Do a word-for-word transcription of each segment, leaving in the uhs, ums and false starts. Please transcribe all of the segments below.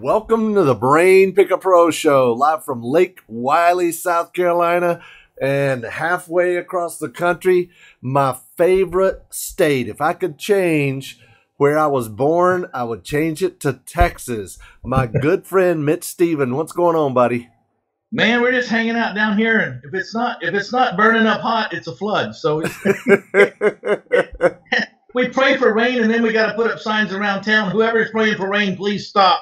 Welcome to the Brain Pickup Pro Show, live from Lake Wylie, South Carolina, and halfway across the country, my favorite state. If I could change where I was born, I would change it to Texas. My good friend Mitch Stephen, what's going on, buddy? Man, we're just hanging out down here, and if it's not if it's not burning up hot, it's a flood. So we pray for rain, and then we got to put up signs around town. Whoever is praying for rain, please stop.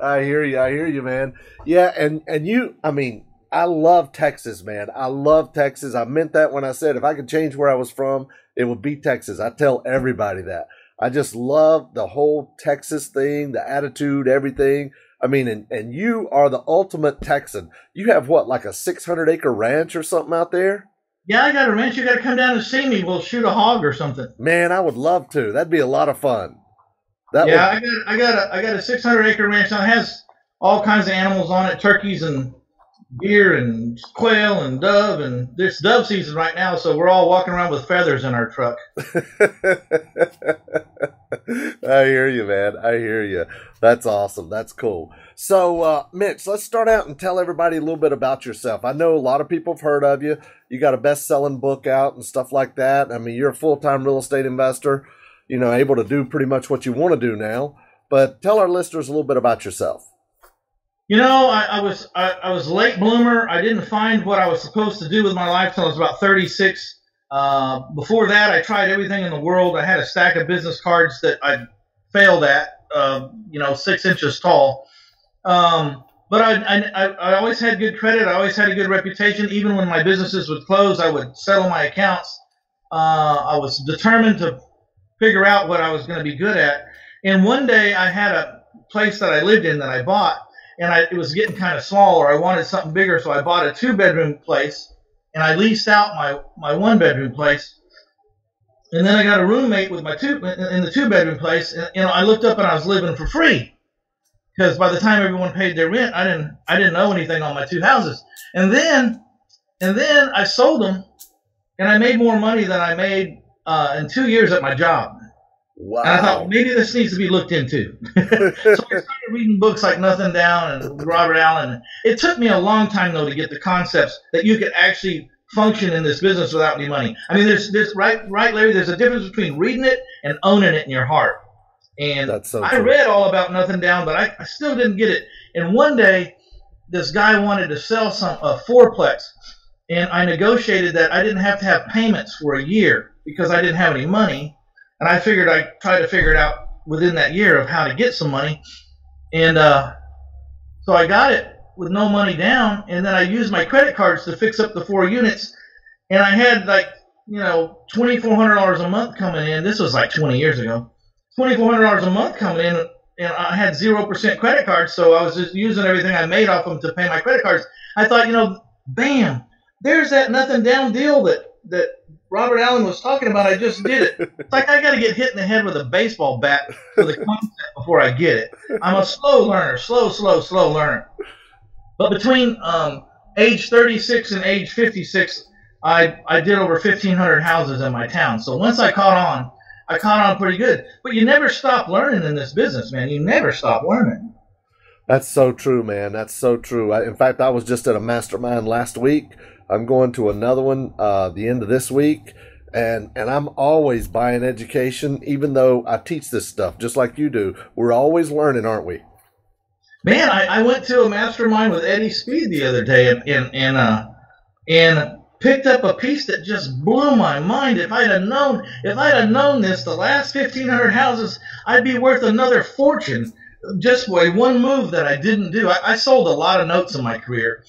I hear you. I hear you, man. Yeah, and and you, I mean, I love Texas, man. I love Texas. I meant that when I said if I could change where I was from, it would be Texas. I tell everybody that. I just love the whole Texas thing, the attitude, everything. I mean, and, and you are the ultimate Texan. You have, what, like a six hundred acre ranch or something out there? Yeah, I got a ranch. You got to come down and see me. We'll shoot a hog or something. Man, I would love to. That'd be a lot of fun. That yeah, would... I got, I got a, I got a six hundred acre ranch that has all kinds of animals on it: turkeys and deer and quail and dove. And it's dove season right now, so we're all walking around with feathers in our truck. I hear you, man. I hear you. That's awesome. That's cool. So, uh, Mitch, let's start out and tell everybody a little bit about yourself. I know a lot of people have heard of you. You got a best-selling book out and stuff like that. I mean, you're a full-time real estate investor, you know, able to do pretty much what you want to do now. But tell our listeners a little bit about yourself. You know, I, I was I, I was a late bloomer. I didn't find what I was supposed to do with my life until I was about thirty-six. Uh, before that, I tried everything in the world. I had a stack of business cards that I failed at, uh, you know, six inches tall. Um, but I, I, I always had good credit. I always had a good reputation. Even when my businesses would close, I would settle my accounts. Uh, I was determined to figure out what I was going to be good at. And one day I had a place that I lived in that I bought, and I, it was getting kind of small, or I wanted something bigger. So I bought a two bedroom place. And I leased out my, my one-bedroom place, and then I got a roommate with my two in the two-bedroom place. And you know, I looked up and I was living for free, because by the time everyone paid their rent, I didn't I didn't owe anything on my two houses. And then and then I sold them, and I made more money than I made uh, in two years at my job. Wow! And I thought, well, maybe this needs to be looked into. So I started reading books like Nothing Down and Robert Allen. It took me a long time, though, to get the concepts that you could actually function in this business without any money. I mean, there's this right, right, Larry. There's a difference between reading it and owning it in your heart. And that's so I true. read all about Nothing Down, but I, I still didn't get it. And one day, this guy wanted to sell some a fourplex, and I negotiated that I didn't have to have payments for a year because I didn't have any money. And I figured I tried to figure it out within that year of how to get some money. And uh, so I got it with no money down. And then I used my credit cards to fix up the four units. And I had like, you know, twenty-four hundred dollars a month coming in. This was like twenty years ago. twenty-four hundred dollars a month coming in. And I had zero percent credit cards. So I was just using everything I made off them to pay my credit cards. I thought, you know, bam, there's that nothing down deal that, that Robert Allen was talking about. I just did it. It's like I got to get hit in the head with a baseball bat for the concept before I get it. I'm a slow learner, slow, slow, slow learner. But between um, age thirty-six and age fifty-six, I I did over fifteen hundred houses in my town. So once I caught on, I caught on pretty good. But you never stop learning in this business, man. You never stop learning. That's so true, man. That's so true. I, in fact, I was just at a mastermind last week. I'm going to another one uh, the end of this week, and, and I'm always buying education, even though I teach this stuff just like you do. We're always learning, aren't we? Man, I, I went to a mastermind with Eddie Speed the other day and and and, uh, and picked up a piece that just blew my mind. If I'd have known, if I'd have known this, the last fifteen hundred houses, I'd be worth another fortune just by one move that I didn't do. I, I sold a lot of notes in my career,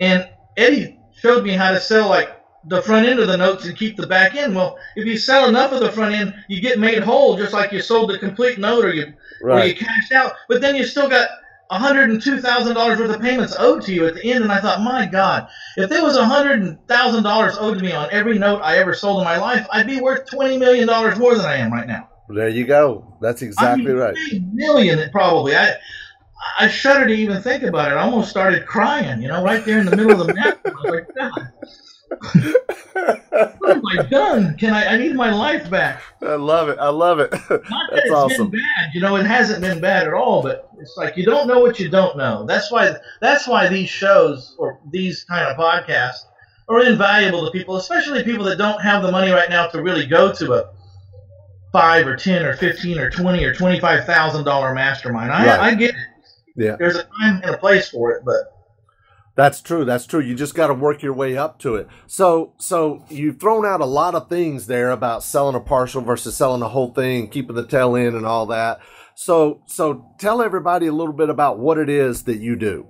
and Eddie showed me how to sell like the front end of the notes and keep the back end. Well, if you sell enough of the front end, you get made whole, just like you sold the complete note or you, right. or you cashed out. But then you still got one hundred two thousand dollars worth of payments owed to you at the end. And I thought, my God, if there was one hundred thousand dollars owed to me on every note I ever sold in my life, I'd be worth twenty million dollars more than I am right now. There you go. That's exactly I mean, right. twenty million dollars probably. I I shudder to even think about it. I almost started crying, you know, right there in the middle of the map. I was like, God, what have I done? Can I? I need my life back. I love it. I love it. Not that That's it's awesome. Been bad. You know, it hasn't been bad at all, but it's like you don't know what you don't know. That's why that's why these shows or these kind of podcasts are invaluable to people, especially people that don't have the money right now to really go to a five or ten or fifteen or twenty or twenty-five thousand dollar mastermind. I, right. I get it. Yeah. There's a time and a place for it, but that's true. That's true. You just got to work your way up to it. So, so you've thrown out a lot of things there about selling a partial versus selling the whole thing, keeping the tail end and all that. So, so tell everybody a little bit about what it is that you do.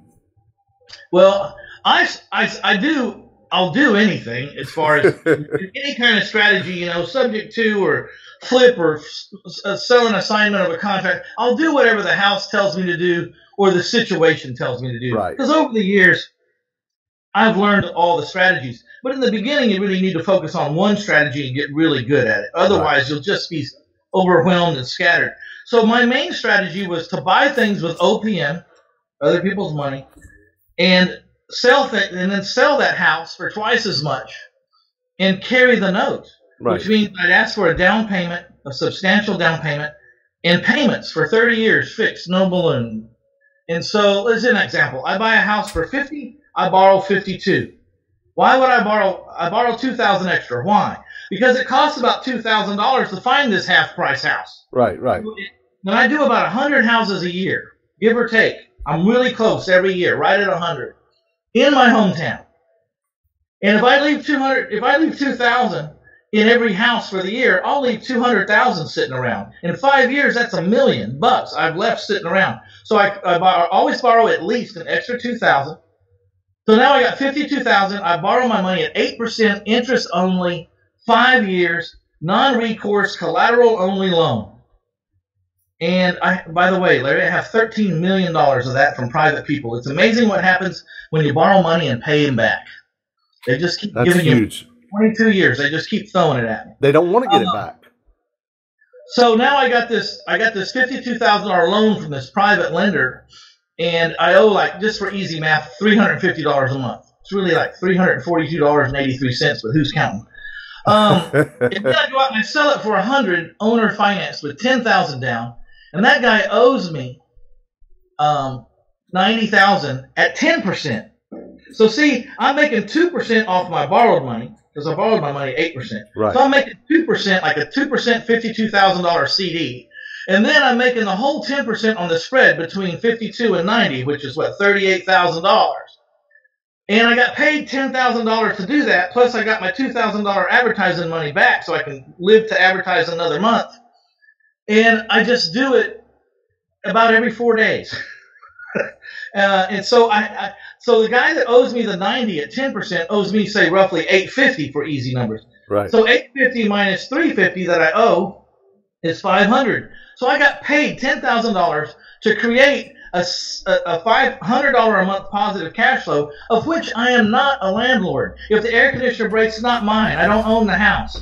Well, I, I, I do, I'll do anything as far as any kind of strategy, you know, subject to or flip or sell an assignment of a contract. I'll do whatever the house tells me to do or the situation tells me to do. Right. Because over the years, I've learned all the strategies. But in the beginning, you really need to focus on one strategy and get really good at it. Otherwise, right. you'll just be overwhelmed and scattered. So my main strategy was to buy things with O P M, other people's money, and sell th- and then sell that house for twice as much and carry the note, right. which means I'd ask for a down payment, a substantial down payment, and payments for thirty years fixed, no balloon. And so let's an example. I buy a house for fifty. I borrow fifty-two. Why would I borrow? I borrow two thousand extra. Why? Because it costs about two thousand dollars to find this half-price house. Right, right. When I do about a hundred houses a year, give or take, I'm really close every year, right at a hundred, in my hometown. And if I leave two hundred, if I leave two thousand in every house for the year, I'll leave two hundred thousand sitting around. In five years, that's a million bucks I've left sitting around. So I, I, I always borrow at least an extra two thousand. So now I got fifty-two thousand dollars. I borrow my money at eight percent interest only, five years, non-recourse, collateral-only loan. And I, by the way, Larry, I have thirteen million dollars of that from private people. It's amazing what happens when you borrow money and pay them back. They just keep That's giving huge. You twenty-two years. They just keep throwing it at me. They don't want to get um, it back. So now I got this. I got this fifty-two thousand dollars loan from this private lender. And I owe, like, just for easy math, three hundred fifty dollars a month. It's really like three hundred forty-two dollars and eighty-three cents, but who's counting? Um, and then I go out and I sell it for one hundred dollars, owner finance, with ten thousand dollars down. And that guy owes me um, ninety thousand dollars at ten percent. So, see, I'm making two percent off my borrowed money because I borrowed my money eight percent. Right. So I'm making two percent, like a two percent fifty-two thousand dollars C D. And then I'm making the whole ten percent on the spread between fifty-two and ninety, which is, what, thirty-eight thousand dollars. And I got paid ten thousand dollars to do that, plus I got my two thousand dollars advertising money back so I can live to advertise another month. And I just do it about every four days. uh, and so I, I so the guy that owes me the ninety at ten percent owes me, say, roughly eight hundred fifty dollars for easy numbers. Right. So eight hundred fifty dollars minus three hundred fifty dollars that I owe is five hundred dollars. So I got paid ten thousand dollars to create a, a five hundred dollars a month positive cash flow, of which I am not a landlord. If the air conditioner breaks, it's not mine. I don't own the house.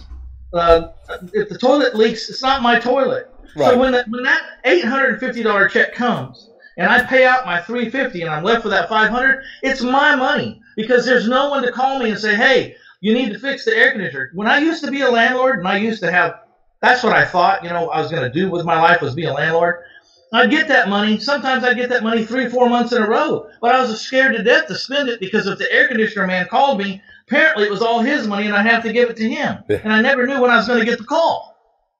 Uh, if the toilet leaks, it's not my toilet. Right. So when, the, when that eight hundred fifty dollars check comes and I pay out my three hundred fifty dollars and I'm left with that five hundred dollars, it's my money because there's no one to call me and say, hey, you need to fix the air conditioner. When I used to be a landlord and I used to have That's what I thought, you know, I was going to do with my life was be a landlord. I'd get that money. Sometimes I'd get that money three, four months in a row. But I was scared to death to spend it because if the air conditioner man called me, apparently it was all his money and I'd have to give it to him. Yeah. And I never knew when I was going to get the call.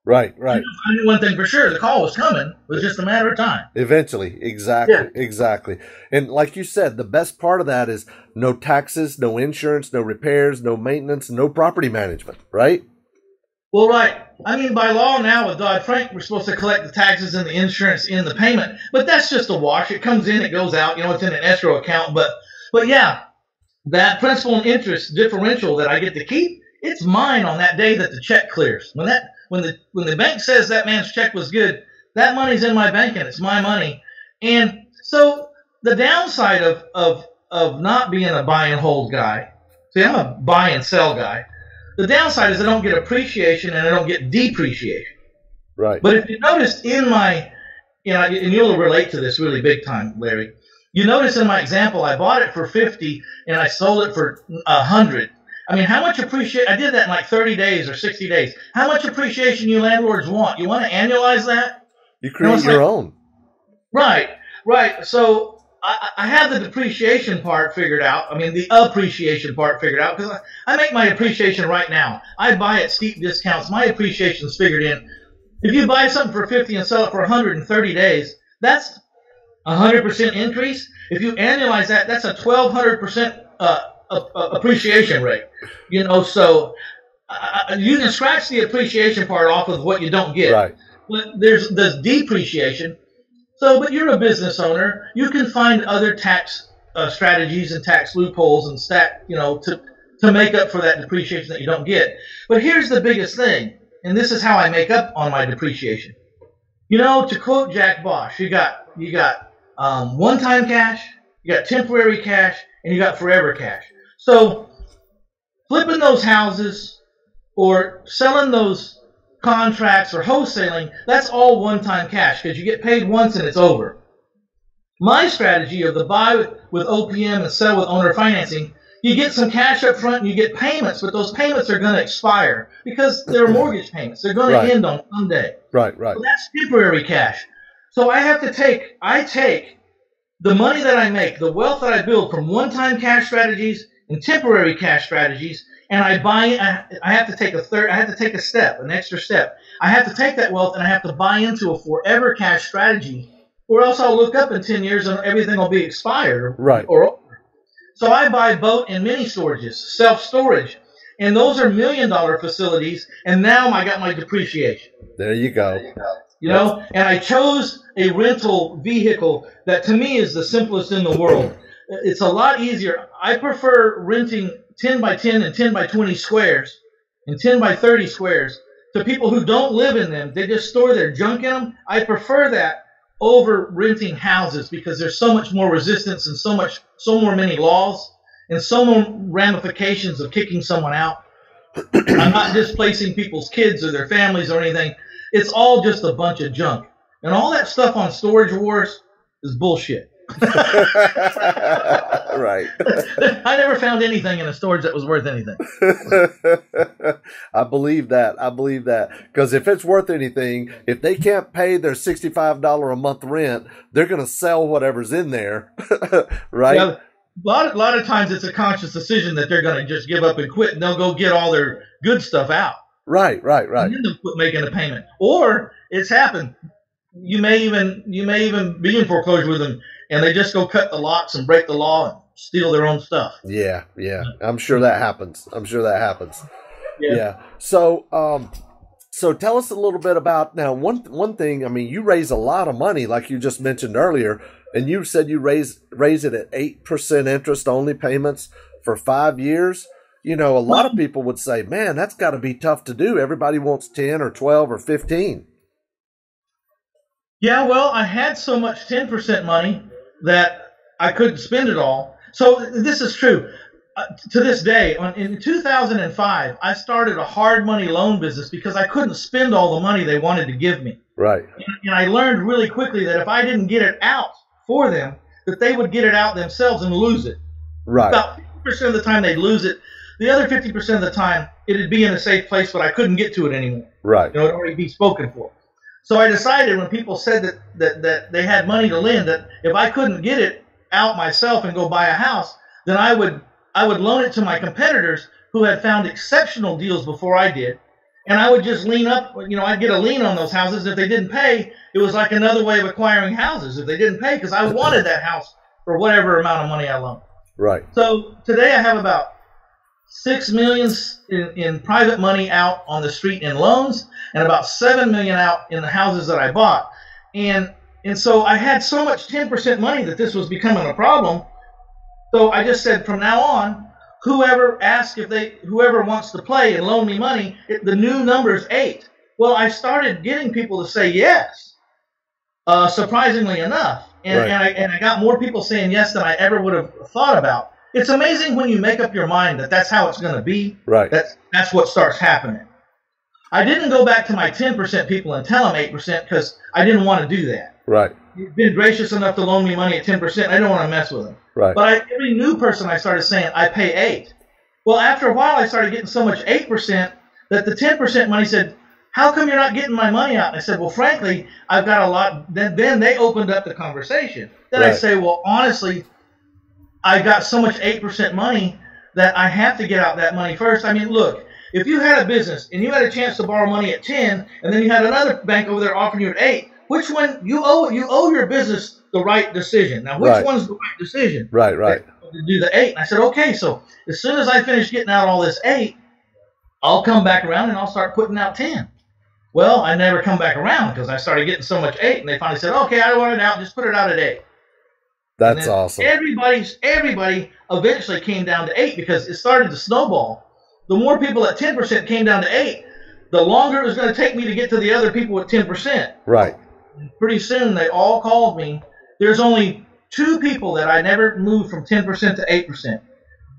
Right, right. You know, I knew one thing for sure. The call was coming. It was just a matter of time. Eventually. Exactly. Yeah. Exactly. And like you said, the best part of that is no taxes, no insurance, no repairs, no maintenance, no property management, right? Well, right. I mean, by law now with Dodd-Frank, we're supposed to collect the taxes and the insurance in the payment. But that's just a wash. It comes in, it goes out. You know, it's in an escrow account. But, but yeah, that principal and interest differential that I get to keep, it's mine on that day that the check clears. When that, when the, when the bank says that man's check was good, that money's in my bank and it's my money. And so the downside of, of, of not being a buy and hold guy, see, I'm a buy and sell guy. The downside is I don't get appreciation and I don't get depreciation. Right. But if you notice in my, you know, and you'll relate to this really big time, Larry. You notice in my example, I bought it for fifty and I sold it for a hundred. I mean, how much appreciation? I did that in like thirty days or sixty days. How much appreciation you landlords want? You want to annualize that? You create you know, your like, own. Right, right. So I, I have the depreciation part figured out. I mean, the appreciation part figured out because I, I make my appreciation right now. I buy at steep discounts. My appreciation's figured in. If you buy something for fifty and sell it for one hundred thirty days, that's a one hundred percent increase. If you annualize that, that's a twelve hundred percent uh, appreciation rate. You know, so uh, you can scratch the appreciation part off of what you don't get. Right. But there's the depreciation. So, but you're a business owner. You can find other tax uh, strategies and tax loopholes and stack, you know, to, to make up for that depreciation that you don't get. But here's the biggest thing, and this is how I make up on my depreciation. You know, to quote Jack Bosch, you got you got um, one-time cash, you got temporary cash, and you got forever cash. So flipping those houses or selling those contracts or wholesaling, that's all one-time cash because you get paid once and it's over. My strategy of the buy with O P M and sell with owner financing, you get some cash up front and you get payments, but those payments are going to expire because they're mortgage payments. They're going right. to end on Sunday. Right, right. So that's temporary cash. So I have to take, I take the money that I make, the wealth that I build from one-time cash strategies and temporary cash strategies, and I buy. I, I have to take a third. I have to take a step, an extra step. I have to take that wealth and I have to buy into a forever cash strategy, or else I'll look up in ten years and everything will be expired. Right. Or So I buy boat and mini storages, self-storage, and those are million-dollar facilities, and now I got my depreciation. There you go. There you go. You know, and I chose a rental vehicle that to me is the simplest in the world. It's a lot easier. I prefer renting ten by ten and ten by twenty squares and ten by thirty squares to people who don't live in them. They just store their junk in them. I prefer that over renting houses because there's so much more resistance and so much, so more many laws and so more ramifications of kicking someone out. I'm not displacing people's kids or their families or anything. It's all just a bunch of junk. And all that stuff on Storage Wars is bullshit. Right. I never found anything in a storage that was worth anything. I believe that. I believe that. Because if it's worth anything, if they can't pay their sixty-five dollars a month rent, they're going to sell whatever's in there. Right? Now, a lot, a lot of times it's a conscious decision that they're going to just give up and quit, and they'll go get all their good stuff out. Right, right, right. You end up making a payment, or it's happened. You may even you may even be in foreclosure with them, and they just go cut the locks and break the law and steal their own stuff. Yeah, yeah. I'm sure that happens. I'm sure that happens. Yeah. yeah. So, um, so tell us a little bit about now. One one thing. I mean, you raise a lot of money, like you just mentioned earlier, and you said you raise raise it at eight percent interest only payments for five years. You know, a lot of people would say, man, that's got to be tough to do. Everybody wants ten or twelve or fifteen. Yeah, well, I had so much ten percent money that I couldn't spend it all. So this is true. Uh, to this day, on, in two thousand five, I started a hard money loan business because I couldn't spend all the money they wanted to give me. Right. And, and I learned really quickly that if I didn't get it out for them, that they would get it out themselves and lose it. Right. About fifty percent of the time they'd lose it. The other fifty percent of the time, it'd be in a safe place, but I couldn't get to it anymore. Right. You know, it'd already be spoken for. So I decided when people said that, that, that they had money to lend, that if I couldn't get it out myself and go buy a house, then I would I would loan it to my competitors who had found exceptional deals before I did. And I would just lean up, you know, I'd get a lien on those houses. If they didn't pay, it was like another way of acquiring houses if they didn't pay because I wanted that house for whatever amount of money I loaned. Right. So today I have about Six million in, in private money out on the street in loans, and about seven million out in the houses that I bought, and and so I had so much ten percent money that this was becoming a problem. So I just said, from now on, whoever asks if they, whoever wants to play and loan me money, it, the new number is eight. Well, I started getting people to say yes, uh, surprisingly enough, and right. and I and I got more people saying yes than I ever would have thought about. It's amazing when you make up your mind that that's how it's going to be. Right. That's, that's what starts happening. I didn't go back to my ten percent people and tell them eight percent because I didn't want to do that. Right. You've been gracious enough to loan me money at ten percent. I don't want to mess with them. Right. But I, every new person I started saying, I pay eight. Well, after a while, I started getting so much eight percent that the ten percent money said, how come you're not getting my money out? And I said, well, frankly, I've got a lot. Then, then they opened up the conversation. Then right. I say, well, honestly, I got so much eight percent money that I have to get out that money first. I mean, look, if you had a business and you had a chance to borrow money at ten and then you had another bank over there offering you at eight, which one you owe, you owe your business the right decision. Now, which right. one's the right decision? Right, right. To do the eight. And I said, okay, so as soon as I finish getting out all this eight, I'll come back around and I'll start putting out ten. Well, I never come back around because I started getting so much eight, and they finally said, okay, I don't want it out. Just put it out at eight. That's awesome. Everybody's, everybody eventually came down to eight because it started to snowball. The more people at ten percent came down to eight, the longer it was going to take me to get to the other people at ten percent. Right. And pretty soon they all called me. There's only two people that I never moved from ten percent to eight percent.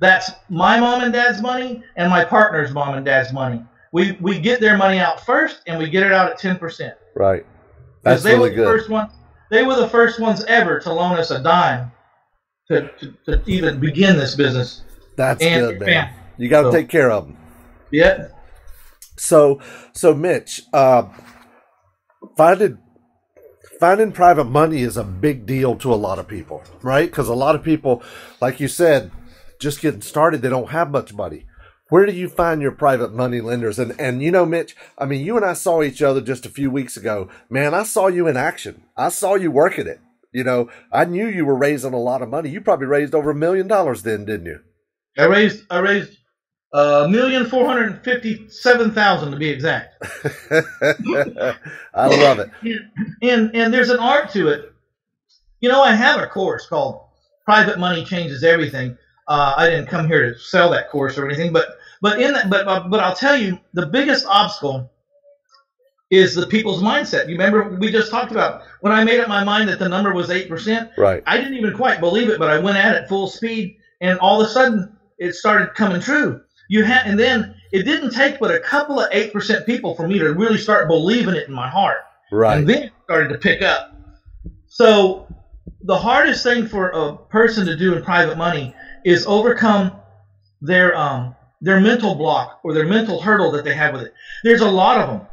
That's my mom and dad's money and my partner's mom and dad's money. We we get their money out first and we get it out at ten percent. Right. That's really good. They were the first one, they were the first ones ever to loan us a dime to, to, to even begin this business. That's good, man. You got to take care of them. Yeah. So, so Mitch, uh, finding finding private money is a big deal to a lot of people, right? Because a lot of people, like you said, just getting started, they don't have much money. Where do you find your private money lenders? And, and you know, Mitch, I mean, you and I saw each other just a few weeks ago. Man, I saw you in action. I saw you working it. You know, I knew you were raising a lot of money. You probably raised over a million dollars then, didn't you? I raised I raised a million four hundred and fifty seven thousand to be exact. I love it. And, and and there's an art to it. You know, I have a course called "Private Money Changes Everything." Uh, I didn't come here to sell that course or anything, but but in that, but but I'll tell you, the biggest obstacle is the people's mindset. You remember we just talked about when I made up my mind that the number was eight percent. Right. I didn't even quite believe it, but I went at it full speed, and all of a sudden it started coming true. You had, and then it didn't take but a couple of eight percent people for me to really start believing it in my heart. Right. And then it started to pick up. So the hardest thing for a person to do in private money is overcome their um their mental block or their mental hurdle that they have with it. There's a lot of them.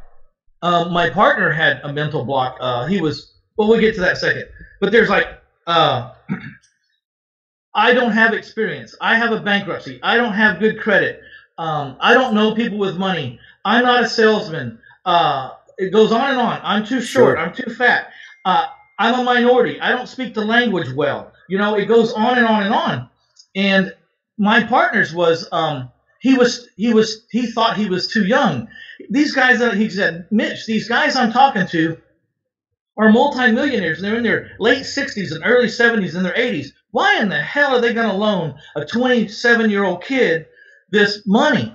Um, my partner had a mental block. Uh, he was well. We'll get to that in a second. But there's like. Uh, I don't have experience. I have a bankruptcy. I don't have good credit. Um, I don't know people with money. I'm not a salesman. Uh, it goes on and on. I'm too short. Sure. I'm too fat. Uh, I'm a minority. I don't speak the language well. You know, it goes on and on and on. And my partner's was um, he was he was he thought he was too young. These guys that he said, Mitch, these guys I'm talking to are multimillionaires, and they're in their late sixties and early seventies and their eighties. Why in the hell are they going to loan a twenty-seven-year-old kid this money?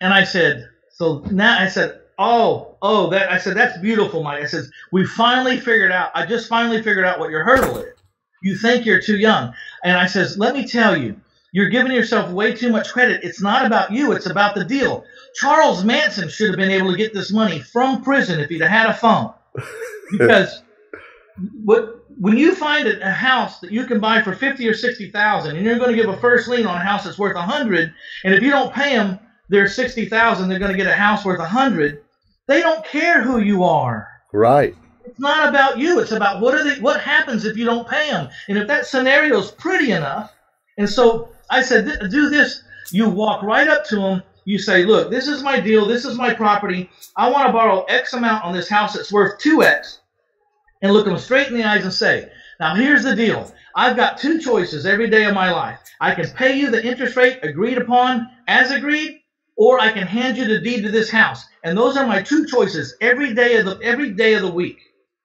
And I said, so now I said, oh, oh, that I said, that's beautiful, Mike. I said, we finally figured out, I just finally figured out what your hurdle is. You think you're too young. And I says, let me tell you, you're giving yourself way too much credit. It's not about you. It's about the deal. Charles Manson should have been able to get this money from prison if he'd have had a phone. Because what... when you find a house that you can buy for fifty or sixty thousand, and you're going to give a first lien on a house that's worth a hundred, and if you don't pay them their sixty thousand, they're going to get a house worth a hundred. They don't care who you are. Right. It's not about you. It's about what are they, what happens if you don't pay them, and if that scenario is pretty enough. And so I said, do this. You walk right up to them. You say, look, this is my deal. This is my property. I want to borrow X amount on this house that's worth two X. And look them straight in the eyes and say, now here's the deal. I've got two choices every day of my life. I can pay you the interest rate agreed upon as agreed, or I can hand you the deed to this house. And those are my two choices every day of the every day of the week.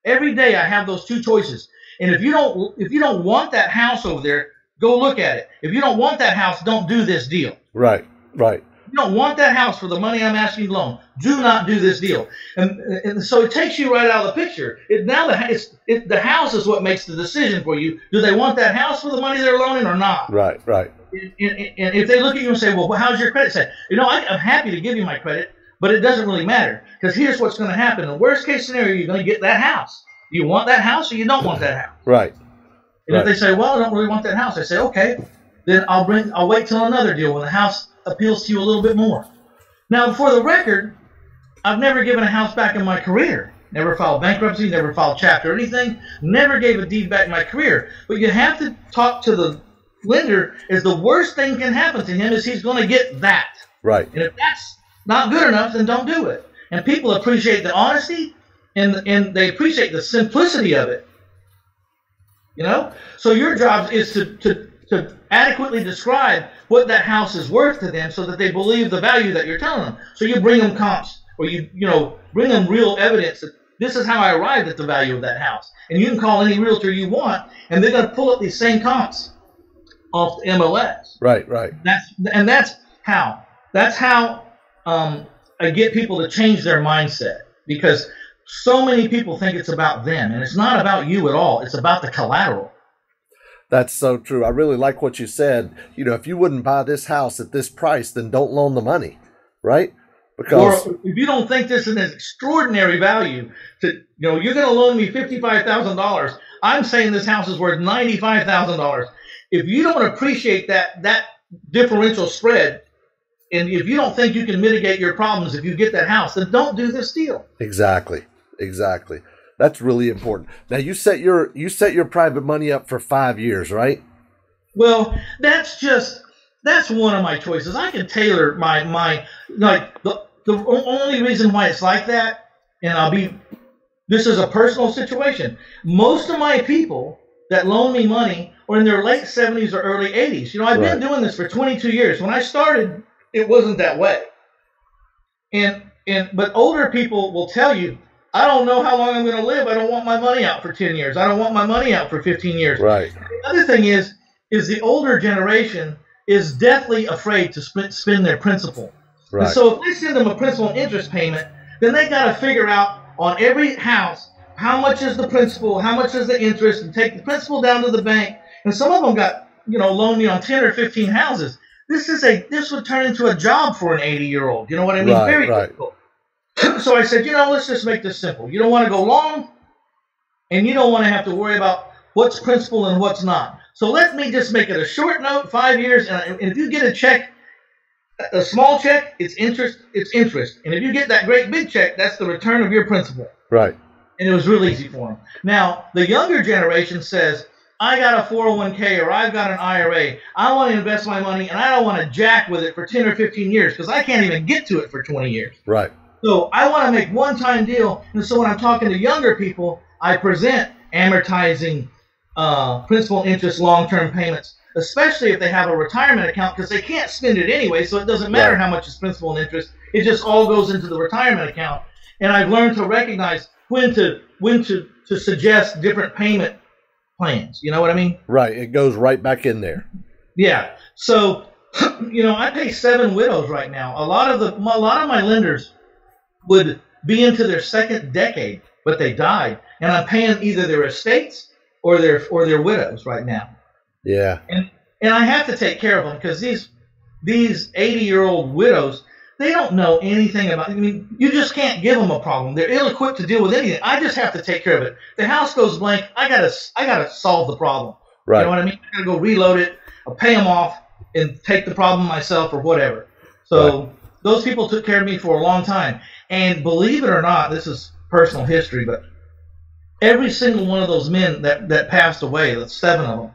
Every day I have those two choices. And if you don't if you don't want that house over there, go look at it. If you don't want that house, don't do this deal. Right, right. If you don't want that house for the money I'm asking you to loan, do not do this deal. And, and so it takes you right out of the picture. It, now the, it's, it, the house is what makes the decision for you. Do they want that house for the money they're loaning or not? Right, right. And, and, and if they look at you and say, well, how's your credit? Say, you know, I, I'm happy to give you my credit, but it doesn't really matter because here's what's going to happen. In the worst case scenario, you're going to get that house. You want that house or you don't want that house? Right. And right. If they say, well, I don't really want that house, I say, okay, Then I'll bring. I'll wait till another deal when the house appeals to you a little bit more. Now, for the record, I've never given a house back in my career. Never filed bankruptcy. Never filed chapter or anything. Never gave a deed back in my career. But you have to talk to the lender. Is the worst thing can happen to him is he's going to get that. Right. And if that's not good enough, then don't do it. And people appreciate the honesty, and and they appreciate the simplicity of it. You know. So your job is to to to adequately describe what that house is worth to them, so that they believe the value that you're telling them. So you bring them comps, or you you know bring them real evidence that this is how I arrived at the value of that house. And you can call any realtor you want, and they're going to pull up these same comps off the M L S. Right, right. That's and that's how that's how um, I get people to change their mindset, because so many people think it's about them, and it's not about you at all. It's about the collateral. That's so true. I really like what you said. You know, if you wouldn't buy this house at this price, then don't loan the money, right? Because or if you don't think this is an extraordinary value, to you know, you're going to loan me fifty-five thousand dollars. I'm saying this house is worth ninety-five thousand dollars. If you don't appreciate that that differential spread, and if you don't think you can mitigate your problems if you get that house, then don't do this deal. Exactly. Exactly. That's really important. Now you set your you set your private money up for five years, right? Well, that's just that's one of my choices. I can tailor my my like the the only reason why it's like that, and I'll be this is a personal situation. Most of my people that loan me money are in their late seventies or early eighties. You know, I've right. been doing this for twenty-two years. When I started, it wasn't that way. And and but older people will tell you, I don't know how long I'm going to live. I don't want my money out for ten years. I don't want my money out for fifteen years. Right. The other thing is, is the older generation is deathly afraid to spend, spend their principal. Right. And so if they send them a principal and interest payment, then they got to figure out on every house, how much is the principal, how much is the interest, and take the principal down to the bank. And some of them got, you know, loaned me on ten or fifteen houses. This is a, this would turn into a job for an eighty year old. You know what I mean? Right, Very right. difficult. So I said, you know, let's just make this simple. You don't want to go long, and you don't want to have to worry about what's principal and what's not. So let me just make it a short note, five years, and if you get a check, a small check, it's interest, it's interest. And if you get that great big check, that's the return of your principal. Right. And it was real easy for them. Now, the younger generation says, I got a four oh one K or I've got an I R A. I want to invest my money, and I don't want to jack with it for ten or fifteen years because I can't even get to it for twenty years. Right. So I want to make one-time deal, and so when I'm talking to younger people, I present amortizing uh, principal, interest, long-term payments, especially if they have a retirement account because they can't spend it anyway, so it doesn't matter how much is principal and interest. It just all goes into the retirement account, and I've learned to recognize when to when to, to suggest different payment plans. You know what I mean? Right. It goes right back in there. Yeah. So, you know, I pay seven widows right now. A lot of the a lot of my lenders would be into their second decade, but they died, and I'm paying either their estates or their or their widows right now. Yeah, and and I have to take care of them because these these eighty year old widows, they don't know anything about. I mean, you just can't give them a problem. They're ill equipped to deal with anything. I just have to take care of it. The house goes blank. I gotta I gotta solve the problem. Right. You know what I mean? I gotta go reload it. I'll pay them off and take the problem myself or whatever. So right. those people took care of me for a long time. And believe it or not, this is personal history, but every single one of those men that, that passed away, that's seven of them,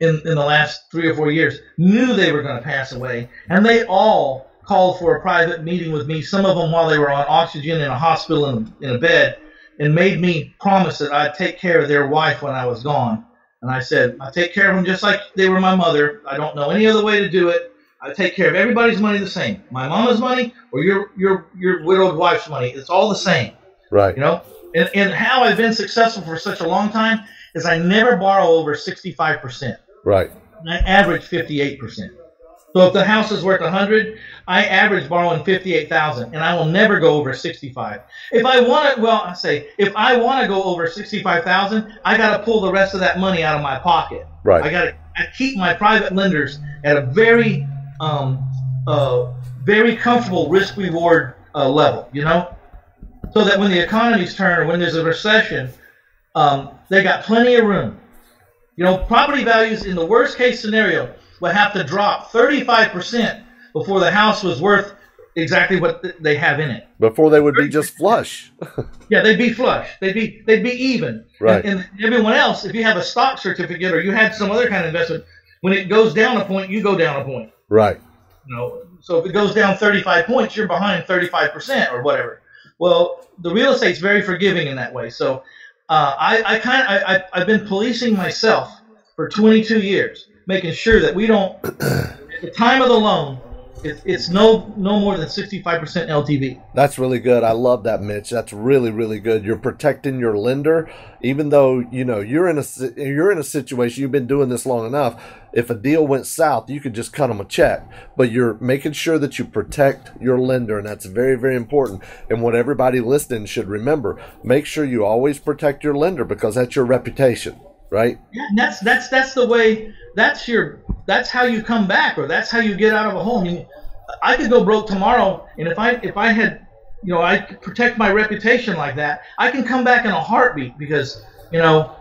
in, in the last three or four years, knew they were going to pass away. And they all called for a private meeting with me, some of them while they were on oxygen in a hospital in, in a bed, and made me promise that I'd take care of their wife when I was gone. And I said, I take care of them just like they were my mother. I don't know any other way to do it. I take care of everybody's money the same. My mama's money or your your your widowed wife's money. It's all the same. Right. You know? And and how I've been successful for such a long time is I never borrow over sixty-five percent. Right. And I average fifty-eight percent. So if the house is worth one hundred, I average borrowing fifty-eight thousand, and I will never go over sixty-five. If I want to, well, I say if I want to go over sixty-five thousand, I got to pull the rest of that money out of my pocket. Right. I got to I keep my private lenders at a very Um, uh, very comfortable risk reward uh, level, you know, so that when the economy's turn or when there's a recession, um, they got plenty of room. You know, property values in the worst case scenario would have to drop thirty-five percent before the house was worth exactly what th they have in it. Before they would be just flush. Yeah, they'd be flush. They'd be they'd be even. Right. And, and everyone else, if you have a stock certificate or you had some other kind of investment, when it goes down a point, you go down a point. Right. You know, so if it goes down thirty-five points, you're behind thirty-five percent or whatever. Well, the real estate's very forgiving in that way. So uh, I, I kind of I, I I've been policing myself for twenty-two years, making sure that we don't at the time of the loan. It's, it's no no more than sixty-five percent L T V. That's really good. I love that, Mitch. That's really, really good. You're protecting your lender, even though you know you're in a you're in a situation. You've been doing this long enough. If a deal went south, you could just cut them a check. But you're making sure that you protect your lender, and that's very, very important. And what everybody listening should remember: make sure you always protect your lender because that's your reputation, right? Yeah, and that's that's that's the way. That's your. That's how you come back, or that's how you get out of a hole. I mean, I could go broke tomorrow, and if I if I had, you know, I protect my reputation like that, I can come back in a heartbeat because, you know,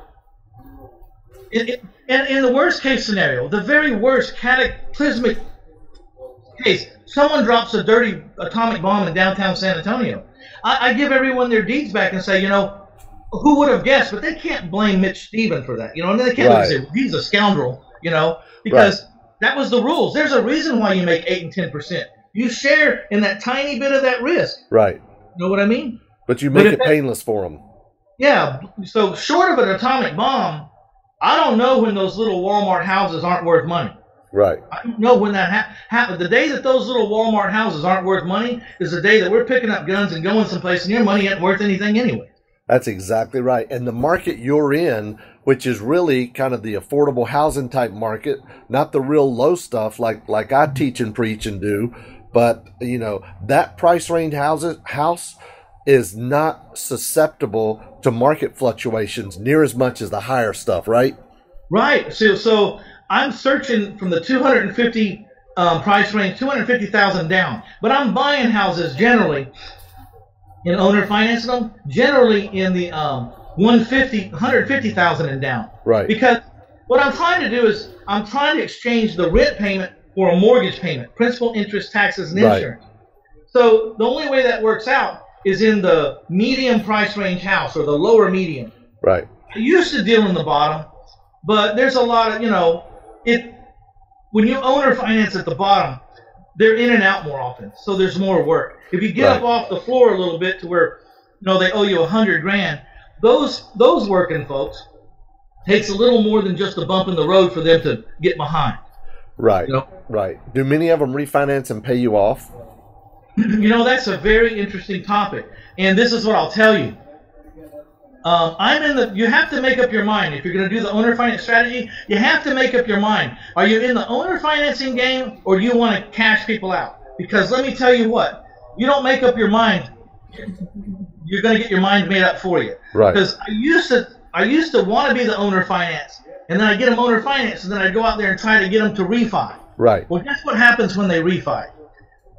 it, it, and in the worst case scenario, the very worst cataclysmic case, someone drops a dirty atomic bomb in downtown San Antonio. I, I give everyone their deeds back and say, you know, who would have guessed? But they can't blame Mitch Stephen for that, you know, and they can't right. say he's a scoundrel. You know, because right. that was the rules. There's a reason why you make eight and ten percent. You share in that tiny bit of that risk. Right. You know what I mean? But you make but it painless that, for them. Yeah. So short of an atomic bomb, I don't know when those little Walmart houses aren't worth money. Right. I don't know when that ha happened. The day that those little Walmart houses aren't worth money is the day that we're picking up guns and going someplace and your money ain't worth anything anyway. That's exactly right. And the market you're in, which is really kind of the affordable housing type market, not the real low stuff like, like I teach and preach and do, but, you know, that price range houses, house is not susceptible to market fluctuations near as much as the higher stuff, right? Right. So, so I'm searching from the two hundred fifty um, price range, two hundred fifty thousand down, but I'm buying houses generally and owner financing them generally in the um, one hundred fifty thousand and down. Right. Because what I'm trying to do is I'm trying to exchange the rent payment for a mortgage payment, principal, interest, taxes, and insurance. Right. So the only way that works out is in the medium price range house or the lower medium. Right. I used to deal in the bottom, but there's a lot of, you know, it when you owner finance at the bottom, they're in and out more often, so there's more work. If you get right. up off the floor a little bit to where, you know, they owe you a hundred grand, those those working folks takes a little more than just a bump in the road for them to get behind. Right, you know? Right. Do many of them refinance and pay you off? You know, that's a very interesting topic, and this is what I'll tell you. Um, I'm in the. You have to make up your mind if you're going to do the owner finance strategy. You have to make up your mind. Are you in the owner financing game, or do you want to cash people out? Because let me tell you what, you don't make up your mind, you're going to get your mind made up for you. Right. Because I used to, I used to want to be the owner finance, and then I get them owner finance, and then I go out there and try to get them to refi. Right. Well, guess what happens when they refi?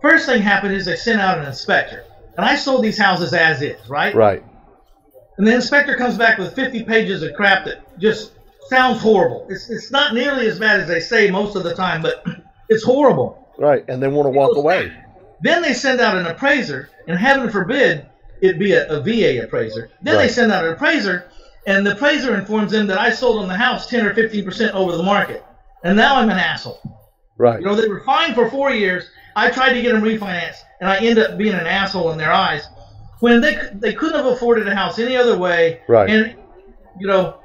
First thing happened is they sent out an inspector, and I sold these houses as is. Right. Right. And the inspector comes back with fifty pages of crap that just sounds horrible. It's, it's not nearly as bad as they say most of the time, but it's horrible. Right, and they want to walk away. Then they send out an appraiser, and heaven forbid it be a, a V A appraiser. Then right. they send out an appraiser, and the appraiser informs them that I sold them the house ten or fifteen percent over the market, and now I'm an asshole. Right. You know, they were fine for four years. I tried to get them refinanced, and I end up being an asshole in their eyes. When they they couldn't have afforded a house any other way, right? And you know,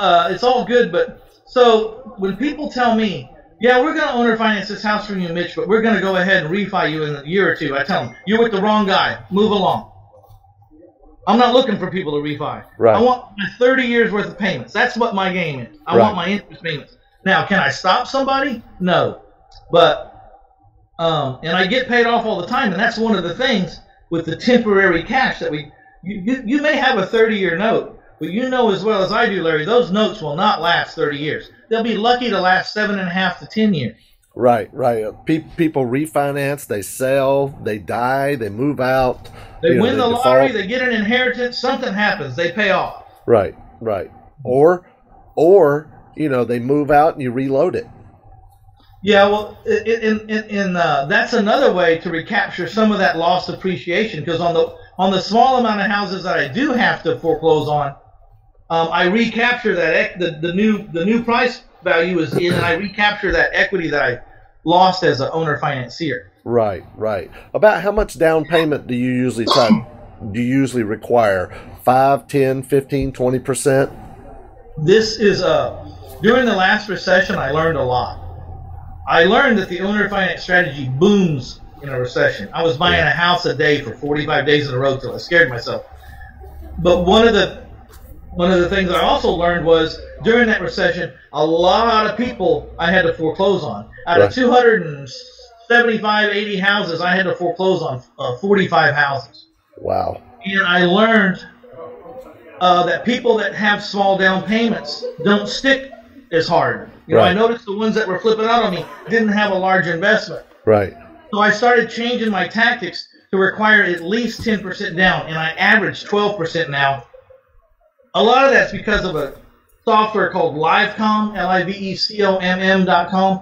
uh, it's all good, but so when people tell me, "Yeah, we're going to owner finance this house for you, Mitch, but we're going to go ahead and refi you in a year or two," I tell them, "You're with the wrong guy. Move along. I'm not looking for people to refi. Right. I want my thirty years worth of payments. That's what my game is. I right. want my interest payments. Now, can I stop somebody? No, but um, and I get paid off all the time, and that's one of the things." With the temporary cash that we, you, you, you may have a thirty-year note, but you know as well as I do, Larry, those notes will not last thirty years. They'll be lucky to last seven and a half to ten years. Right, right. Pe people refinance, they sell, they die, they move out. They win know, they the default. lottery, they get an inheritance, something happens, they pay off. Right, right. Or, or you know, they move out and you reload it. Yeah, well, in in, in uh, that's another way to recapture some of that lost appreciation, because on the on the small amount of houses that I do have to foreclose on, um, I recapture that the the new the new price value is in, and I recapture that equity that I lost as an owner financier. Right, right. About how much down payment do you usually type, do you usually require? five, ten, fifteen, twenty percent? This is uh during the last recession I learned a lot. I learned that the owner finance strategy booms in a recession. I was buying yeah. a house a day for forty-five days in a row till I scared myself. But one of the one of the things I also learned was during that recession, a lot of people I had to foreclose on. Out right. of two hundred seventy-five, eighty houses, I had to foreclose on uh, forty-five houses. Wow. And I learned uh, that people that have small down payments don't stick as hard. You right. know, I noticed the ones that were flipping out on me didn't have a large investment. Right. So I started changing my tactics to require at least ten percent down, and I average twelve percent now. A lot of that's because of a software called Livecom, L I V E C O M M dot com,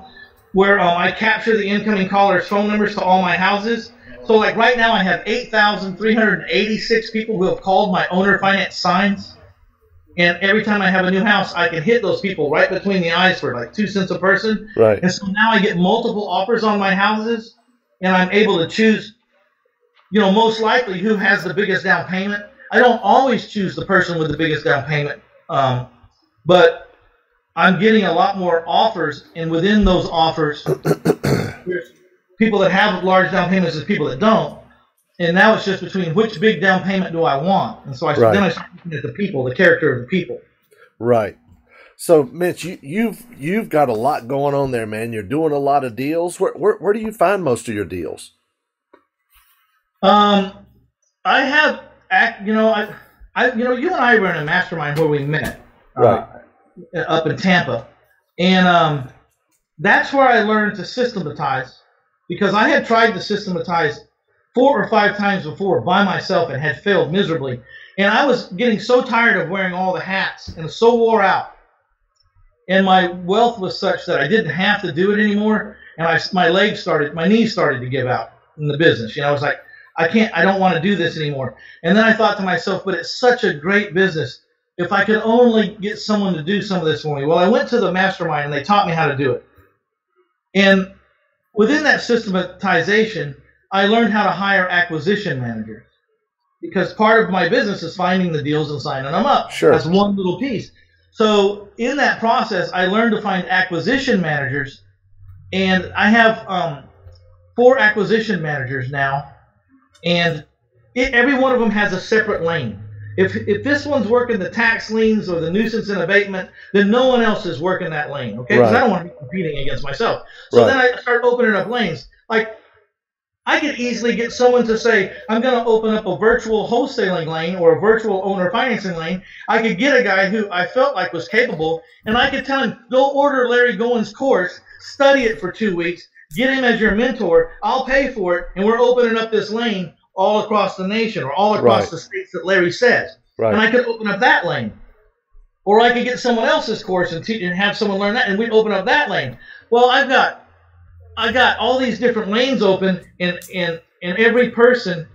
where um, I capture the incoming caller's phone numbers to all my houses. So like right now I have eight thousand three hundred eighty-six people who have called my owner finance signs. And every time I have a new house, I can hit those people right between the eyes for like two cents a person. Right. And so now I get multiple offers on my houses, and I'm able to choose, you know, most likely who has the biggest down payment. I don't always choose the person with the biggest down payment, um, but I'm getting a lot more offers, and within those offers, there's people that have large down payments and people that don't. And now it's just between which big down payment do I want, and so I right. then I start looking at the people, the character of the people. Right. So, Mitch, you, you've you've got a lot going on there, man. You're doing a lot of deals. Where where, where do you find most of your deals? Um, I have, you know, I, I, you know, you and I were in a mastermind where we met, right, uh, up in Tampa, and um, that's where I learned to systematize, because I had tried to systematize four or five times before by myself and had failed miserably. And I was getting so tired of wearing all the hats and so wore out. And my wealth was such that I didn't have to do it anymore. And I, my legs started, my knees started to give out in the business. You know, I was like, I can't, I don't want to do this anymore. And then I thought to myself, but it's such a great business. If I could only get someone to do some of this for me. Well, I went to the mastermind and they taught me how to do it. And within that systematization, I learned how to hire acquisition managers, because part of my business is finding the deals and signing them up. Sure. That's one little piece. So in that process, I learned to find acquisition managers, and I have um, four acquisition managers now, and it, every one of them has a separate lane. If, if this one's working the tax liens or the nuisance and abatement, then no one else is working that lane, okay? Because right. I don't want to be competing against myself. So right. then I start opening up lanes. Like, I could easily get someone to say, I'm going to open up a virtual wholesaling lane or a virtual owner financing lane. I could get a guy who I felt like was capable, and I could tell him, go order Larry Goen's course, study it for two weeks, get him as your mentor, I'll pay for it, and we're opening up this lane all across the nation or all across right. the states that Larry says. Right. And I could open up that lane. Or I could get someone else's course and teach and have someone learn that, and we'd open up that lane. Well, I've got... I got all these different lanes open, and, and, and every person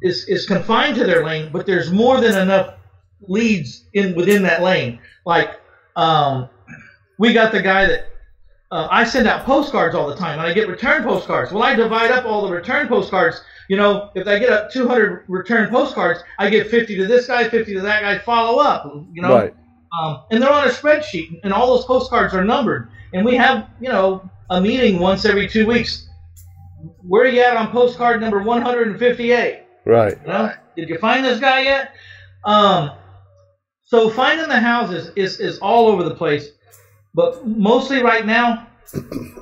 is, is confined to their lane, but there's more than enough leads in within that lane. Like, um, we got the guy that uh, I send out postcards all the time, and I get return postcards. Well, I divide up all the return postcards. You know, if I get up two hundred return postcards, I give fifty to this guy, fifty to that guy, follow up, you know. Right. Um, and they're on a spreadsheet, and all those postcards are numbered. And we have, you know, a meeting once every two weeks. Where are you at on postcard number one hundred fifty-eight? Right. You know, did you find this guy yet? Um, so finding the houses is, is all over the place, but mostly right now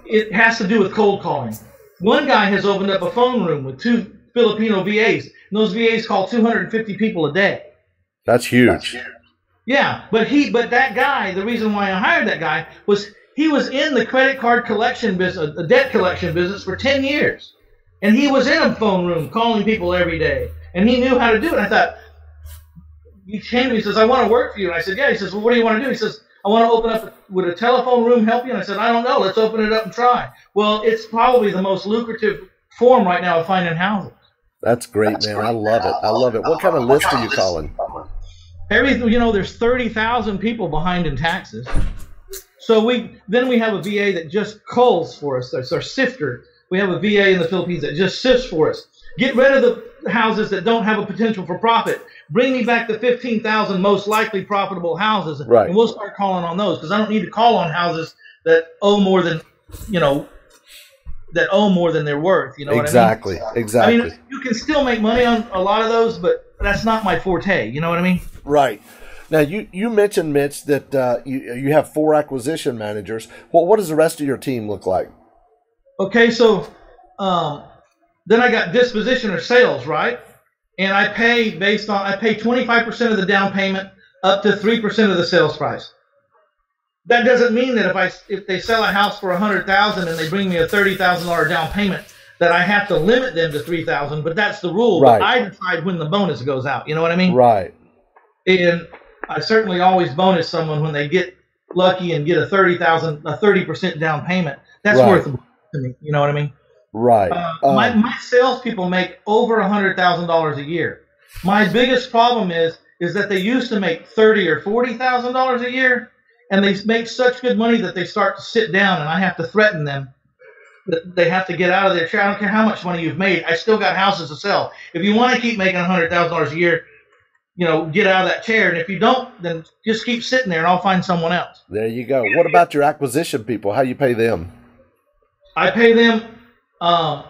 it has to do with cold calling. One guy has opened up a phone room with two Filipino V As, and those V As call two hundred fifty people a day. That's huge. That's, yeah, but he, but that guy, the reason why I hired that guy was he was in the credit card collection business, the debt collection business for ten years. And he was in a phone room calling people every day. And he knew how to do it. I thought, he came to me, he says, I want to work for you. And I said, yeah. He says, well, what do you want to do? He says, I want to open up, would a telephone room help you? And I said, I don't know. Let's open it up and try. Well, it's probably the most lucrative form right now of finding houses. That's great, That's man. Great. I love it. I love it. What kind of list are you calling? Everything, you know, there's thirty thousand people behind in taxes. So we then we have a V A that just culls for us. That's our sifter. We have a V A in the Philippines that just sifts for us. Get rid of the houses that don't have a potential for profit. Bring me back the fifteen thousand most likely profitable houses, right. And we'll start calling on those, because I don't need to call on houses that owe more than, you know, that owe more than they're worth. You know exactly. what I mean? Exactly. Exactly. I mean, you can still make money on a lot of those, but that's not my forte. You know what I mean? Right. Now, you, you mentioned, Mitch, that uh, you, you have four acquisition managers. Well, what does the rest of your team look like? Okay, so um, then I got disposition or sales, right? And I pay based on, I pay twenty-five percent of the down payment up to three percent of the sales price. That doesn't mean that if I if they sell a house for one hundred thousand dollars and they bring me a thirty thousand dollar down payment, that I have to limit them to three thousand dollars, but that's the rule. Right. But I decide when the bonus goes out. You know what I mean? Right. And I certainly always bonus someone when they get lucky and get a thirty thousand, a thirty percent down payment. That's right. worth to me. You know what I mean? Right. Uh, um, my my salespeople make over a hundred thousand dollars a year. My biggest problem is is that they used to make thirty or forty thousand dollars a year, and they make such good money that they start to sit down, and I have to threaten them that they have to get out of their chair. I don't care how much money you've made. I still got houses to sell. If you want to keep making a hundred thousand dollars a year, you know, get out of that chair. And if you don't, then just keep sitting there, and I'll find someone else. There you go. What about your acquisition people? How you pay them? I pay them Um,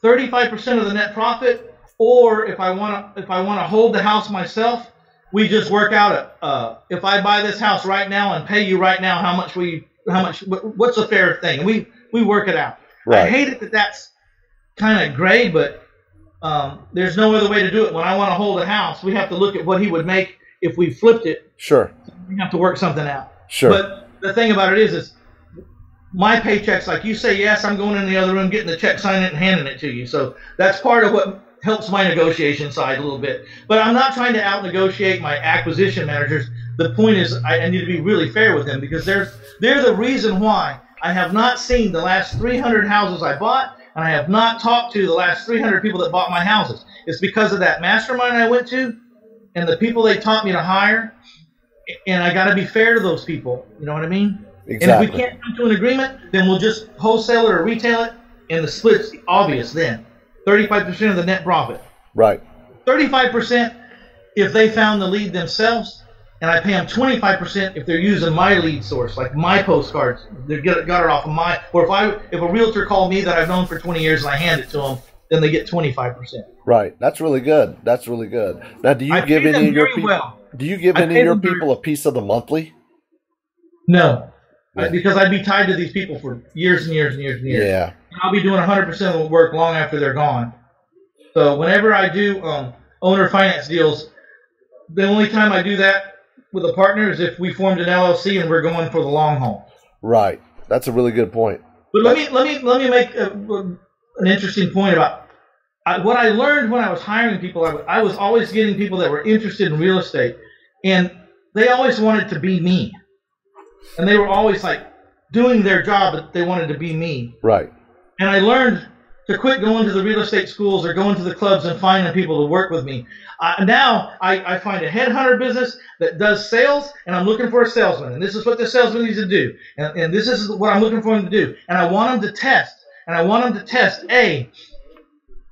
thirty-five percent of the net profit, or if I want to, if I want to hold the house myself, we just work out a, uh, if I buy this house right now and pay you right now, how much we, how much, what's a fair thing? We, we work it out. Right. I hate it that that's kind of gray, but, um, there's no other way to do it. When I want to hold a house, we have to look at what he would make if we flipped it. Sure. We have to work something out. Sure. But the thing about it is, is, my paycheck's like, you say yes, I'm going in the other room, getting the check, signing it, and handing it to you. So that's part of what helps my negotiation side a little bit. But I'm not trying to out-negotiate my acquisition managers. The point is I, I need to be really fair with them, because they're, they're the reason why I have not seen the last three hundred houses I bought, and I have not talked to the last three hundred people that bought my houses. It's because of that mastermind I went to and the people they taught me to hire, and I got to be fair to those people. You know what I mean? Exactly. And if we can't come to an agreement, then we'll just wholesale it or retail it, and the split's obvious then. thirty-five percent of the net profit. Right. thirty-five percent if they found the lead themselves, and I pay them twenty-five percent if they're using my lead source, like my postcards. They got it off of my – or if I if a realtor called me that I've known for twenty years and I hand it to them, then they get twenty-five percent. Right. That's really good. That's really good. Now, do you I give any of your people well. – do you give I any of your people a piece of the monthly? No. Yeah. Because I'd be tied to these people for years and years and years and years. Yeah. And I'll be doing one hundred percent of the work long after they're gone. So whenever I do um, owner finance deals, the only time I do that with a partner is if we formed an L L C and we're going for the long haul. Right. That's a really good point. But let me let me let me make a, an interesting point about I, what I learned when I was hiring people. I, I was always getting people that were interested in real estate, and they always wanted to be me. And they were always like doing their job, but they wanted to be me. Right. And I learned to quit going to the real estate schools or going to the clubs and finding people to work with me. Uh, now I, I find a headhunter business that does sales, and I'm looking for a salesman. And this is what the salesman needs to do. And, and this is what I'm looking for him to do. And I want him to test. And I want him to test, A,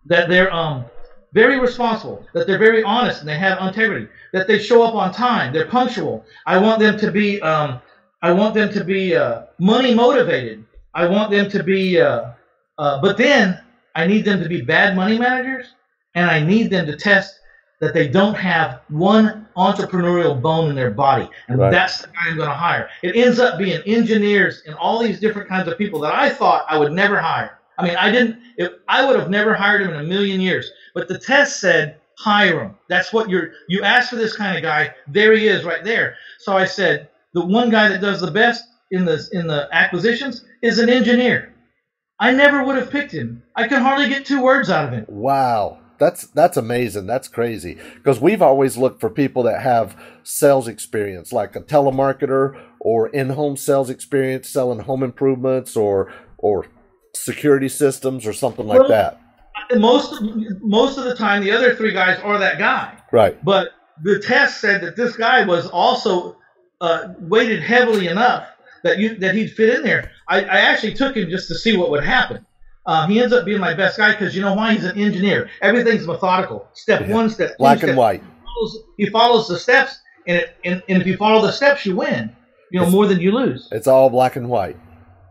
that they're um very responsible, that they're very honest and they have integrity, that they show up on time, they're punctual. I want them to be um. I want them to be uh, money motivated. I want them to be, uh, uh, but then I need them to be bad money managers, and I need them to test that they don't have one entrepreneurial bone in their body, and right. That's the guy I'm going to hire. It ends up being engineers and all these different kinds of people that I thought I would never hire. I mean, I didn't. If, I would have never hired him in a million years, but the test said hire him. That's what you're. You asked for this kind of guy. There he is, right there. So I said. The one guy that does the best in the, in the acquisitions is an engineer. I never would have picked him. I could hardly get two words out of him. Wow. That's that's amazing. That's crazy. Because we've always looked for people that have sales experience, like a telemarketer or in-home sales experience, selling home improvements or or security systems or something like well, that. Most most of the time, the other three guys are that guy. Right. But the test said that this guy was also uh, weighted heavily enough that you that he'd fit in there. I, I actually took him just to see what would happen. Um, he ends up being my best guy because you know why? He's an engineer. Everything's methodical. Step yeah. one, step two, black step, and white. He follows, he follows the steps, and, it, and and if you follow the steps, you win. You know, it's, more than you lose. It's all black and white.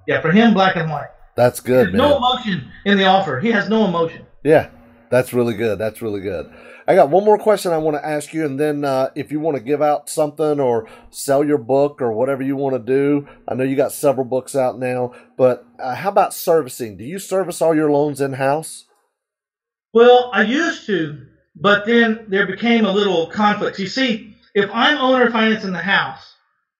Yeah, for him, black and white. That's good, There's man. No emotion in the offer. He has no emotion. Yeah, that's really good. That's really good. I got one more question I want to ask you, and then uh, if you want to give out something or sell your book or whatever you want to do, I know you got several books out now, but uh, how about servicing? Do you service all your loans in-house? Well, I used to, but then there became a little conflict. You see, if I'm owner financing the house,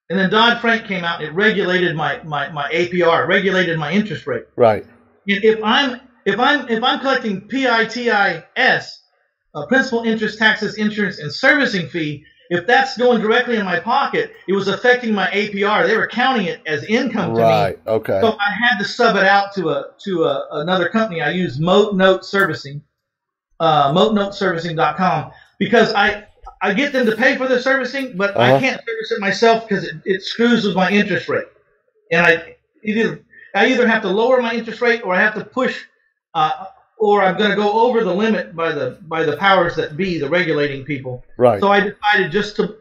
and then Dodd-Frank came out and it regulated my, my, my A P R, regulated my interest rate. Right. And if I'm if I'm if I'm collecting P I T I S, Uh, principal, interest, taxes, insurance, and servicing fee, if that's going directly in my pocket, it was affecting my A P R. They were counting it as income to right. me. Right, okay. So I had to sub it out to a to a, another company. I used MoatNoteServicing, uh, moat note servicing dot com, because I, I get them to pay for the servicing, but uh-huh. I can't service it myself because it, it screws with my interest rate. And I either, I either have to lower my interest rate or I have to push uh, – or I'm going to go over the limit by the by the powers that be, the regulating people. Right. So I decided just to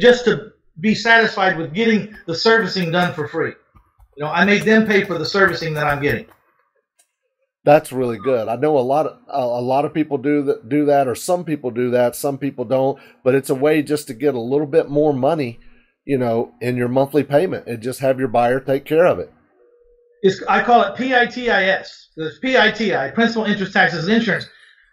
just to be satisfied with getting the servicing done for free. You know, I made them pay for the servicing that I'm getting. That's really good. I know a lot of a lot of people do that, do that, or some people do that, some people don't. But it's a way just to get a little bit more money, you know, in your monthly payment, and just have your buyer take care of it. It's, I call it P I T I S. There's P I T I, principal, interest, taxes, and insurance.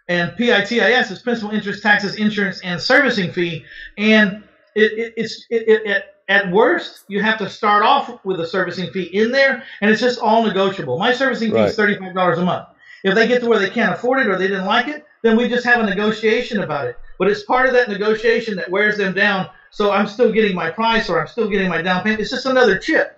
And P I T I S is principal, interest, taxes, insurance, and servicing fee. And it, it, it's it, it, it, at worst, you have to start off with a servicing fee in there, and it's just all negotiable. My servicing fee is right. thirty-five dollars a month. If they get to where they can't afford it or they didn't like it, then we just have a negotiation about it. But it's part of that negotiation that wears them down, so I'm still getting my price or I'm still getting my down payment. It's just another chip.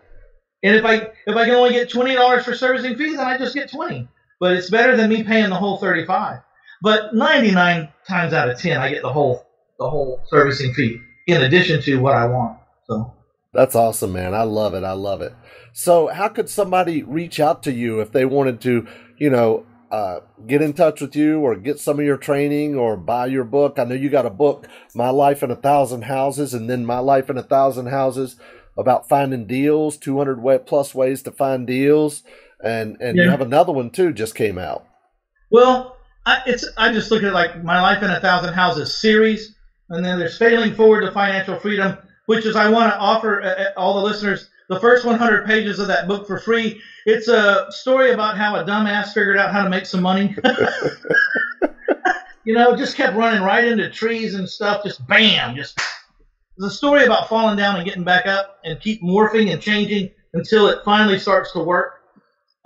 And if I if I can only get twenty dollars for servicing fees, then I just get twenty dollars. But it's better than me paying the whole thirty-five dollars. But ninety-nine times out of ten, I get the whole the whole servicing fee in addition to what I want. So that's awesome, man. I love it. I love it. So how could somebody reach out to you if they wanted to, you know, uh, get in touch with you or get some of your training or buy your book? I know you got a book, My Life in a Thousand Houses, and then My Life in a Thousand Houses, about finding deals, two hundred plus ways to find deals, and and yeah. you have another one too just came out. Well, I, it's I just look at it like My Life in a Thousand Houses series, and then there's Failing Forward to Financial Freedom, which is I want to offer uh, all the listeners the first one hundred pages of that book for free. It's a story about how a dumbass figured out how to make some money. You know, just kept running right into trees and stuff, just bam, just it's a story about falling down and getting back up and keep morphing and changing until it finally starts to work.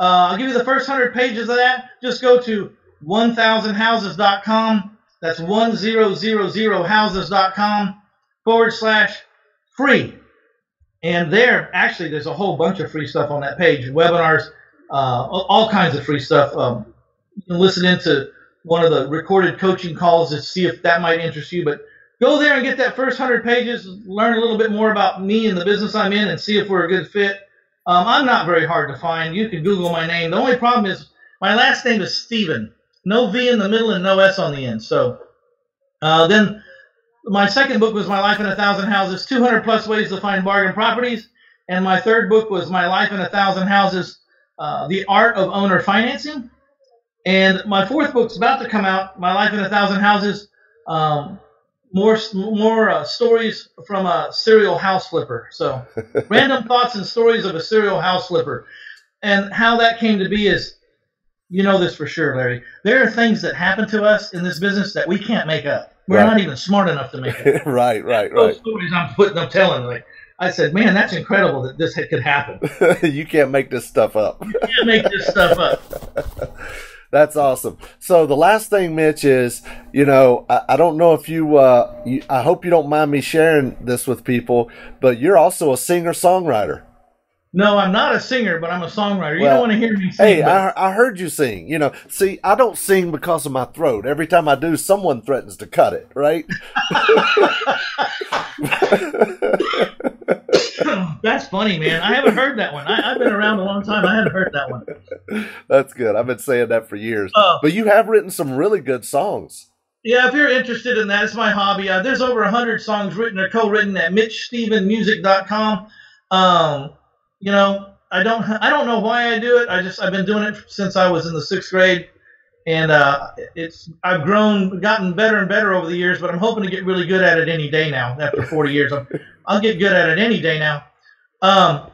Uh, I'll give you the first one hundred pages of that. Just go to one thousand houses dot com. That's one thousand houses dot com forward slash free. And there, actually, there's a whole bunch of free stuff on that page. Webinars, uh, all kinds of free stuff. Um, you can listen into one of the recorded coaching calls to see if that might interest you, but go there and get that first one hundred pages, learn a little bit more about me and the business I'm in and see if we're a good fit. Um, I'm not very hard to find. You can Google my name. The only problem is my last name is Stephen. No V in the middle and no S on the end. So uh, then my second book was My Life in a Thousand Houses, two hundred plus Ways to Find Bargain Properties. And my third book was My Life in a Thousand Houses, uh, The Art of Owner Financing. And my fourth book's about to come out, My Life in a Thousand Houses, um, More more uh, stories from a serial house flipper. So random thoughts and stories of a serial house flipper. And how that came to be is, you know this for sure, Larry. There are things that happen to us in this business that we can't make up. We're right. not even smart enough to make up. right, right, Those right. Those stories I'm putting up telling. Like, I said, man, that's incredible that this could happen. You can't make this stuff up. You can't make this stuff up. That's awesome. So the last thing, Mitch, is, you know, I, I don't know if you, uh, you, I hope you don't mind me sharing this with people, but you're also a singer-songwriter. No, I'm not a singer, but I'm a songwriter. Well, you don't want to hear me sing. Hey, but... I, I heard you sing. You know, see, I don't sing because of my throat. Every time I do, someone threatens to cut it, right? That's funny, man. I haven't heard that one. I, I've been around a long time. I haven't heard that one. That's good. I've been saying that for years. Uh, but you have written some really good songs. Yeah, if you're interested in that, it's my hobby. Uh, there's over one hundred songs written or co-written at Mitch Stephen Music dot com. Um... You know, I don't I don't know why I do it. I just I've been doing it since I was in the sixth grade, and uh, it's I've grown, gotten better and better over the years. But I'm hoping to get really good at it any day now. After forty years, I'm, I'll get good at it any day now. Um,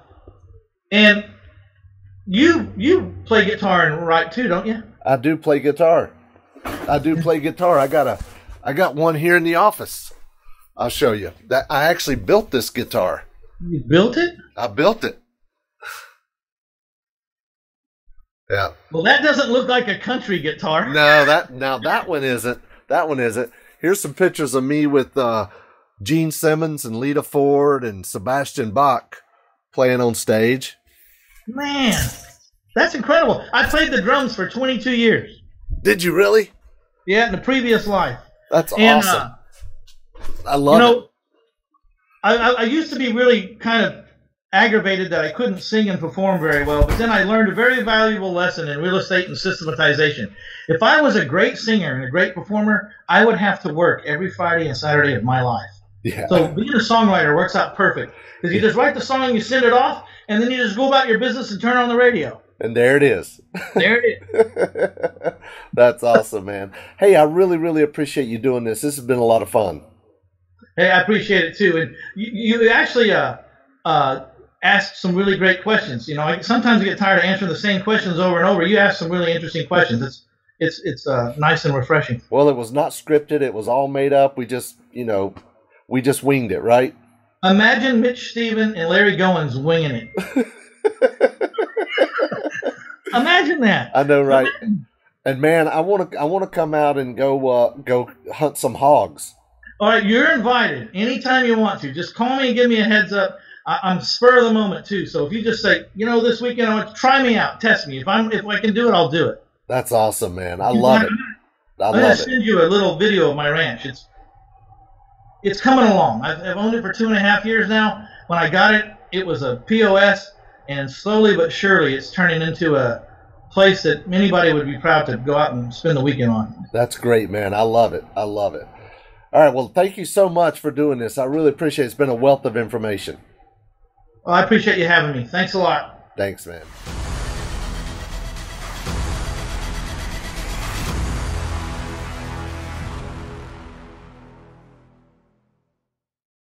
and you you play guitar and write too, don't you? I do play guitar. I do play guitar. I got a I got one here in the office. I'll show you. That I actually built this guitar. You built it? I built it. Yeah. Well, that doesn't look like a country guitar. No, that now that one isn't. That one isn't. Here's some pictures of me with uh, Gene Simmons and Lita Ford and Sebastian Bach playing on stage. Man, that's incredible. I played the drums for twenty-two years. Did you really? Yeah, in the previous life. That's and, awesome. Uh, I love you know, it. I, I, I used to be really kind of aggravated that I couldn't sing and perform very well, but then I learned a very valuable lesson in real estate and systematization. If I was a great singer and a great performer, I would have to work every Friday and Saturday of my life. Yeah. So being a songwriter works out perfect, because you just write the song, you send it off, and then you just go about your business and turn on the radio. And there it is. There it is. That's awesome, man. Hey, I really, really appreciate you doing this. This has been a lot of fun. Hey, I appreciate it too. And you, you actually uh, uh, asked some really great questions. You know, I, sometimes I get tired of answering the same questions over and over. You asked some really interesting questions. It's it's it's uh, nice and refreshing. Well, it was not scripted. It was all made up. We just, you know, we just winged it, right? Imagine Mitch Stephen and Larry Goins winging it. Imagine that. I know, right? Imagine. And man, I want to I want to come out and go uh, go hunt some hogs. All right, you're invited anytime you want to. Just call me and give me a heads up. I, I'm spur of the moment too. So if you just say, you know, this weekend I want to try me out, test me. If I'm if I can do it, I'll do it. That's awesome, man. I love it. I love it. I'm gonna send you a little video of my ranch. It's it's coming along. I've, I've owned it for two and a half years now. When I got it, it was a P O S, and slowly but surely, it's turning into a place that anybody would be proud to go out and spend the weekend on. That's great, man. I love it. I love it. All right. Well, thank you so much for doing this. I really appreciate it. It's been a wealth of information. Well, I appreciate you having me. Thanks a lot. Thanks, man.